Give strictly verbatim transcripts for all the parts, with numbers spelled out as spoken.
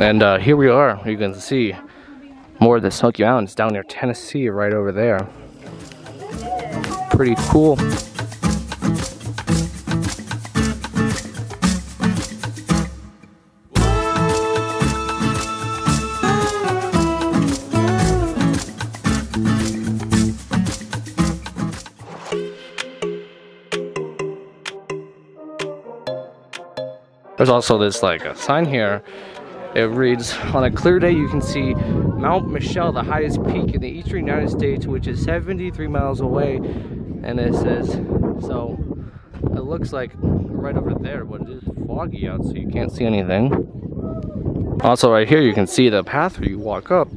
And uh, here we are. You can see more of the Smoky Mountains down near Tennessee, right over there. Pretty cool. There's also this like a sign here. It reads, on a clear day you can see Mount Michelle, the highest peak in the eastern United States, which is seventy-three miles away. And it says, so it looks like right over there, but it is foggy out, so you can't see anything. Also right here you can see the path where you walk up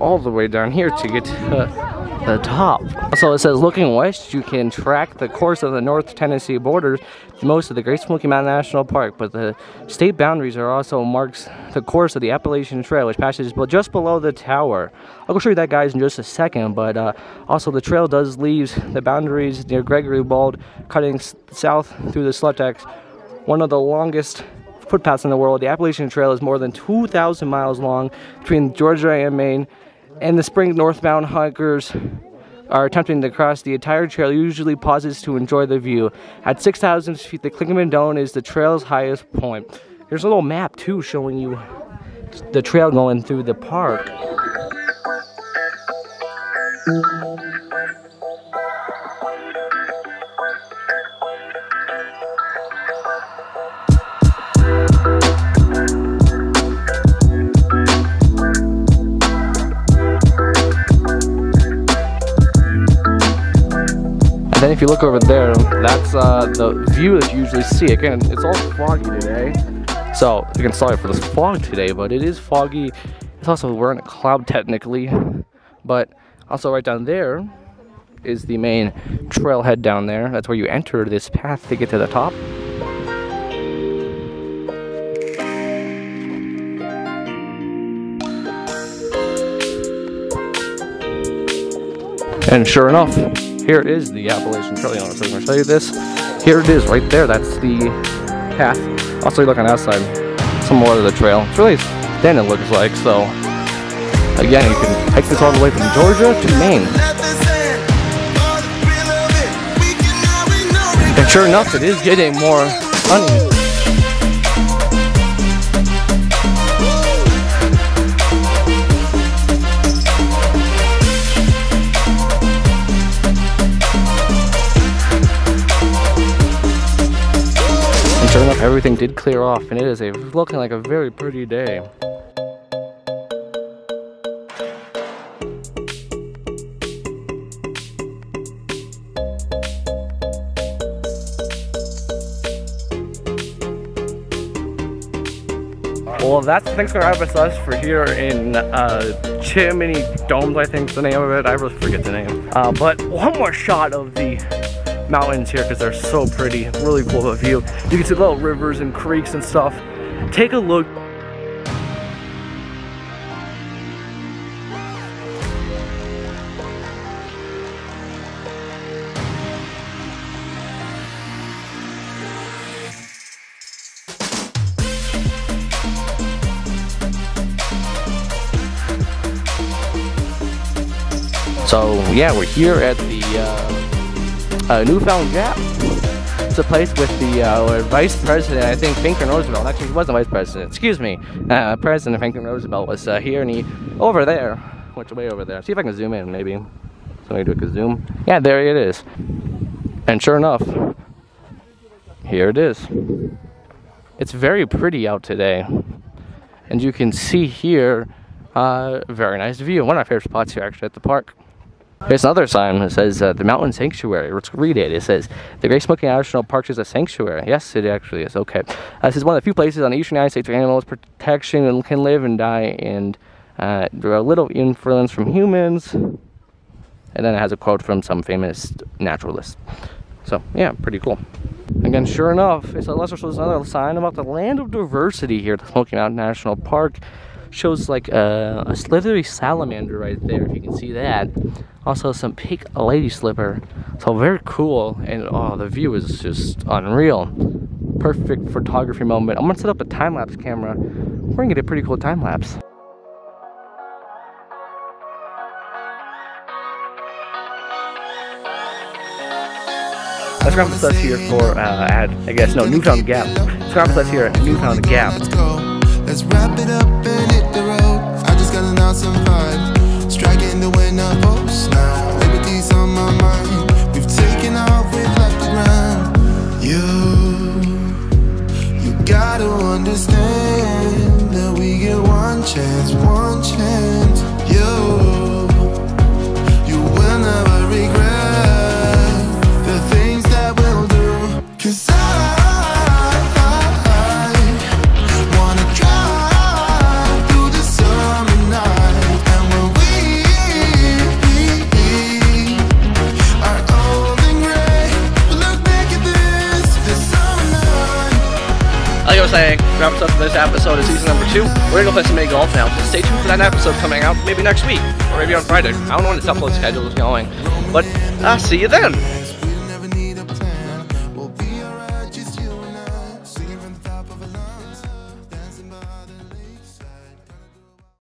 all the way down here to get to uh, the top. Also it says, looking west you can track the course of the North Tennessee borders to most of the Great Smoky Mountains National Park, but the state boundaries are also marks the course of the Appalachian Trail, which passes just below the tower. I'll show you that, guys, in just a second, but uh, also the trail does leave the boundaries near Gregory Bald, cutting south through the Sluteks, one of the longest footpaths in the world. The Appalachian Trail is more than two thousand miles long between Georgia and Maine, and the spring northbound hikers are attempting to cross the entire trail usually pauses to enjoy the view. At six thousand feet, the Clingmans Dome is the trail's highest point. Here's a little map too showing you the trail going through the park. Then if you look over there, that's uh, the view that you usually see. Again, it's all foggy today. So, you can sorry for this fog today, but it is foggy. It's also, we're in a cloud technically. But also right down there is the main trailhead down there. That's where you enter this path to get to the top. And sure enough, here is the Appalachian Trail. I'm going to show you this. Here it is, right there. That's the path. Also, you look on the outside, some more of the trail. It's really thin, it looks like. So, again, you can hike this all the way from Georgia to Maine. And sure enough, it is getting more sunny. Sure enough, everything did clear off, and it is a, looking like a very pretty day. Well, that's thanks for having us for here in uh, Chimney Domes, I think is the name of it. I really forget the name. Uh, but one more shot of the mountains here because they're so pretty. Really cool of a view. You can see little rivers and creeks and stuff. Take a look. So yeah, we're here at the uh, Uh, Newfound Gap. It's a place with the uh, vice president, I think, Franklin Roosevelt. Actually, he wasn't vice president. Excuse me. Uh, President Franklin Roosevelt was uh, here, and he over there, which way over there? See if I can zoom in, maybe. Somebody do a zoom. Yeah, there it is. And sure enough, here it is. It's very pretty out today, and you can see here a uh, very nice view. One of my favorite spots here, actually, at the park. Here's another sign that says uh, the Mountain Sanctuary. Let's read it. It says, the Great Smoky Mountains National Park is a sanctuary. Yes, it actually is. Okay. Uh, this is one of the few places on the eastern United States where animals protection and can live and die, and uh, there are little influence from humans. And then it has a quote from some famous naturalist. So, yeah, pretty cool. Again, sure enough, it's a lesser shows another sign about the land of diversity here at the Smoky Mountain National Park. Shows like a, a slithery salamander right there, if you can see that. Also some pink lady slipper. So very cool, and oh, the view is just unreal. perfect photography moment. I'm gonna set up a time-lapse camera. We're gonna get a pretty cool time-lapse. Let's grab us here for, uh, at, I guess, no, Newfound Gap. Let's grab us here at Newfound Gap. Let's wrap it up and hit the road. I just got an awesome vibe. Striking the winter post now. Liberty's on my mind. We've taken off, we've left the ground. You, you gotta understand that we get one chance, one chance. You, you will never regret. Cause I Saying wraps up this episode of season number two. We're gonna go play some mini golf now. Stay tuned for that episode coming out maybe next week or maybe on Friday. I don't know when its upload schedule is going, but I'll see you then.